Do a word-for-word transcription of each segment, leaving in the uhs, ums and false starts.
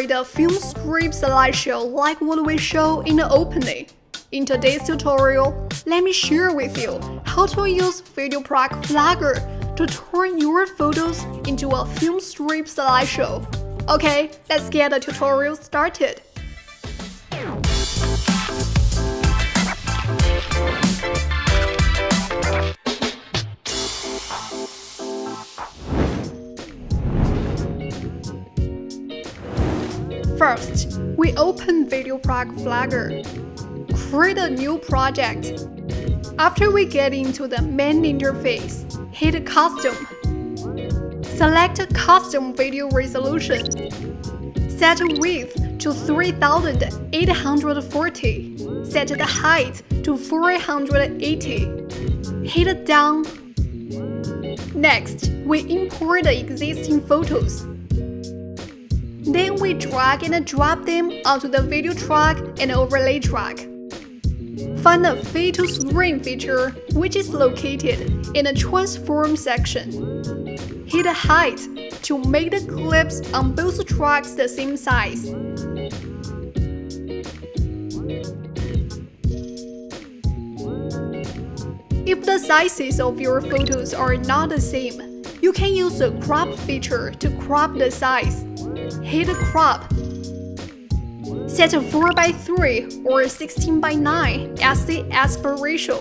create a film script slideshow like what we show in the opening. In today's tutorial, let me share with you how to use VideoProc Vlogger to turn your photos into a film strip slideshow. Okay, let's get the tutorial started. First, we open VideoProc Vlogger. Create a new project. After we get into the main interface, hit Custom. Select Custom Video Resolution. Set width to three thousand eight hundred forty. Set the height to four hundred eighty. Hit Done. Next, we import the existing photos. Then we drag and drop them onto the video track and overlay track. Find the Fit to Screen feature, which is located in the Transform section. Hit Height to make the clips on both tracks the same size. If the sizes of your photos are not the same, you can use the Crop feature to crop the size. Hit Crop. Set a four by three or sixteen by nine as the aspect ratio.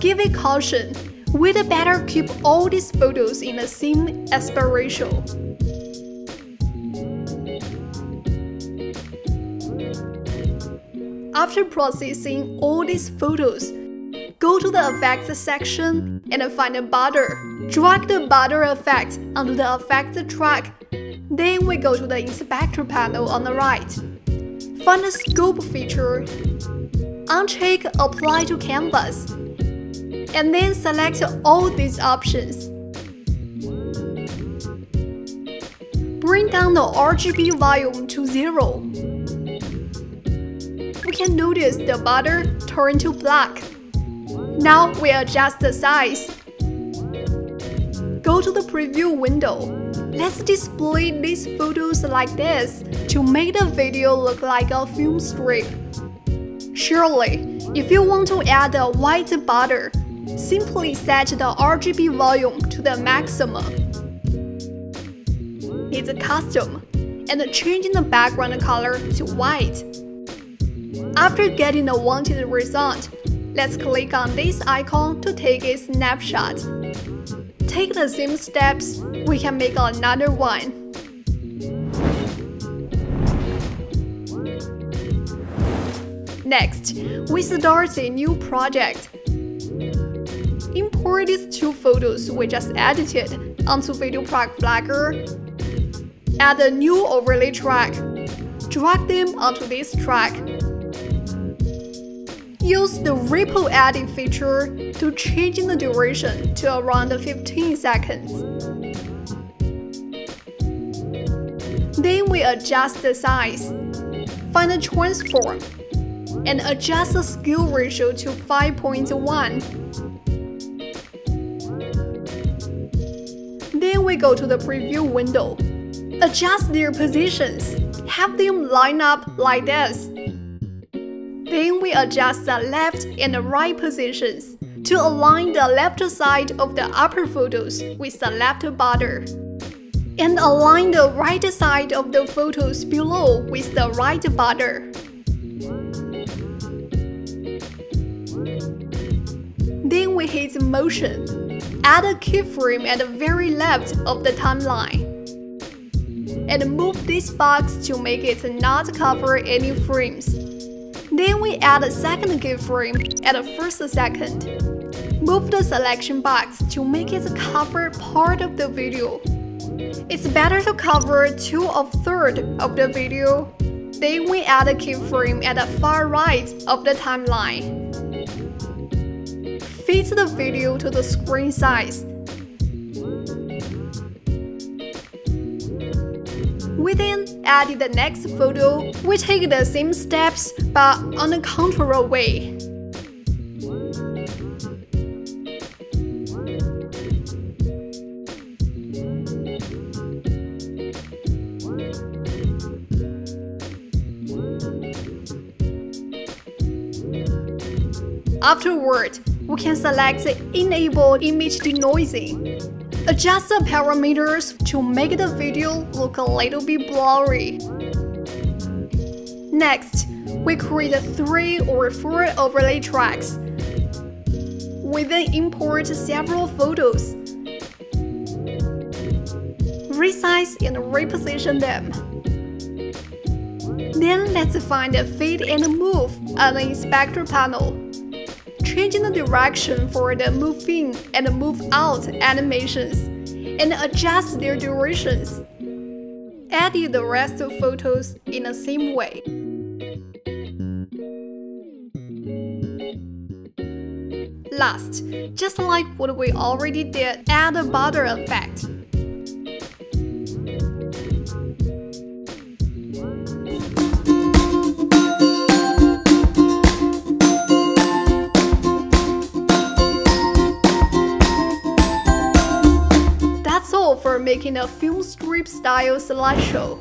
Give it caution, we'd better keep all these photos in the same aspect ratio. After processing all these photos, go to the Effects section and find a border. Drag the border effect onto the Effects track. Then we go to the Inspector panel on the right. Find the Scope feature. Uncheck Apply to Canvas. And then select all these options. Bring down the R G B volume to zero. We can notice the border turn to black. Now we adjust the size. Go to the preview window. Let's display these photos like this to make the video look like a film strip. Surely, if you want to add a white border, simply set the R G B volume to the maximum. Hit Custom and changing the background color to white. After getting the wanted result, let's click on this icon to take a snapshot. Take the same steps, we can make another one. Next, we start a new project. Import these two photos we just edited onto VideoProc Vlogger. Add a new overlay track. Drag them onto this track. Use the Ripple Edit feature to change the duration to around fifteen seconds. Then we adjust the size. Find the Transform and adjust the scale ratio to five point one. Then we go to the preview window. Adjust their positions. Have them line up like this. Then we adjust the left and the right positions to align the left side of the upper photos with the left border, and align the right side of the photos below with the right border. Then we hit Motion. Add a keyframe at the very left of the timeline, and move this box to make it not cover any frames. Then we add a second keyframe at the first second. Move the selection box to make it cover part of the video. It's better to cover two of third of the video. Then we add a keyframe at the far right of the timeline. Fit the video to the screen size. We then add the next photo. We take the same steps but on a controlled way. Afterward, we can select the Enable Image Denoising. Adjust the parameters to make the video look a little bit blurry. Next, we create three or four overlay tracks. We then import several photos, resize and reposition them. Then let's find a Fit and Move on the Inspector panel, changing the direction for the Move In and Move Out animations, and adjust their durations. Edit the rest of photos in the same way. Last, just like what we already did, add a border effect. That's all for making a film strip style slideshow.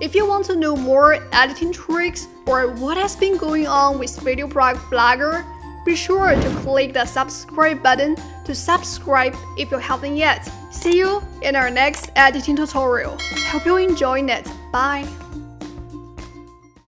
If you want to know more editing tricks or what has been going on with VideoProc Vlogger, be sure to click the subscribe button to subscribe if you haven't yet. See you in our next editing tutorial. Hope you're enjoying it. Bye.